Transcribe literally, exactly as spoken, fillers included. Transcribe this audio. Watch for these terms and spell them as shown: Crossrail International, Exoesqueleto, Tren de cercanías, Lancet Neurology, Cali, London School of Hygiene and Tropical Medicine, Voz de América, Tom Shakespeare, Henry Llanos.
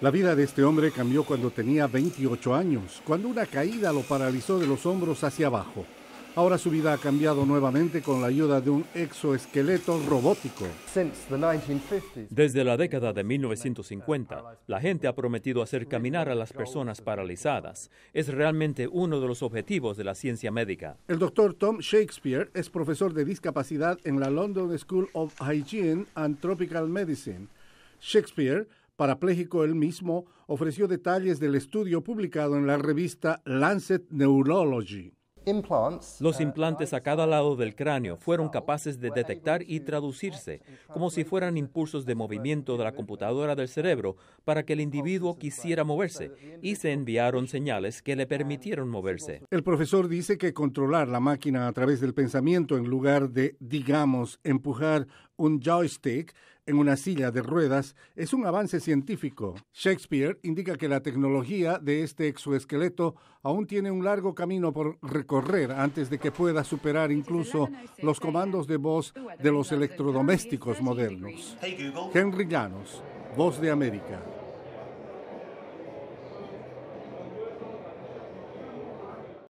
La vida de este hombre cambió cuando tenía veintiocho años, cuando una caída lo paralizó de los hombros hacia abajo. Ahora su vida ha cambiado nuevamente con la ayuda de un exoesqueleto robótico. Desde la década de mil novecientos cincuenta, la gente ha prometido hacer caminar a las personas paralizadas. Es realmente uno de los objetivos de la ciencia médica. El doctor Tom Shakespeare es profesor de discapacidad en la London School of Hygiene and Tropical Medicine. Shakespeare, parapléjico él mismo, ofreció detalles del estudio publicado en la revista Lancet Neurology. Los implantes a cada lado del cráneo fueron capaces de detectar y traducirse, como si fueran impulsos de movimiento de la computadora del cerebro para que el individuo quisiera moverse, y se enviaron señales que le permitieron moverse. El profesor dice que controlar la máquina a través del pensamiento en lugar de, digamos, empujar un joystick en una silla de ruedas es un avance científico. Shakespeare indica que la tecnología de este exoesqueleto aún tiene un largo camino por recorrer antes de que pueda superar incluso los comandos de voz de los electrodomésticos modernos. Henry Llanos, Voz de América.